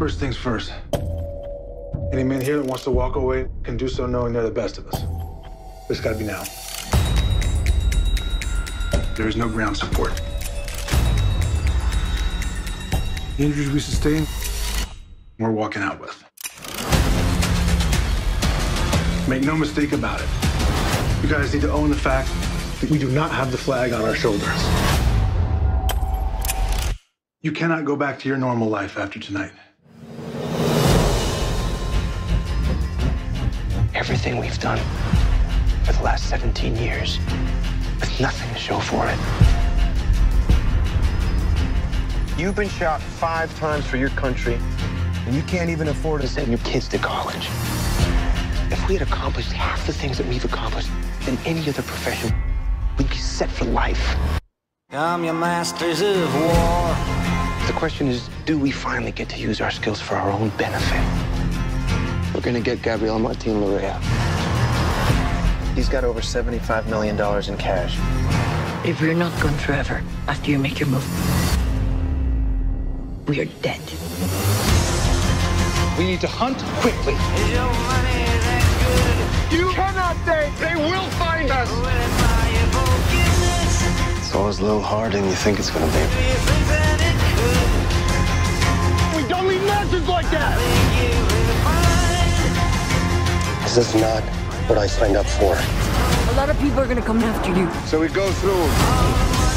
First things first. Any man here that wants to walk away can do so knowing they're the best of us. But it's gotta be now. There is no ground support. The injuries we sustain, we're walking out with. Make no mistake about it. You guys need to own the fact that we do not have the flag on our shoulders. You cannot go back to your normal life after tonight. Everything we've done for the last 17 years with nothing to show for it. You've been shot 5 times for your country, and you can't even afford to send your kids to college. If we had accomplished half the things that we've accomplished in any other profession, we'd be set for life. I'm your masters of war. The question is, do we finally get to use our skills for our own benefit? We're going to get Gabriel Martín Luréa. He's got over $75 million in cash. If you're not gone forever after you make your move, we are dead. We need to hunt quickly. You cannot think they will find us. It's always a little harder than you think it's going to be. Don't leave messages like that! This is not what I signed up for. A lot of people are gonna come after you. So we go through.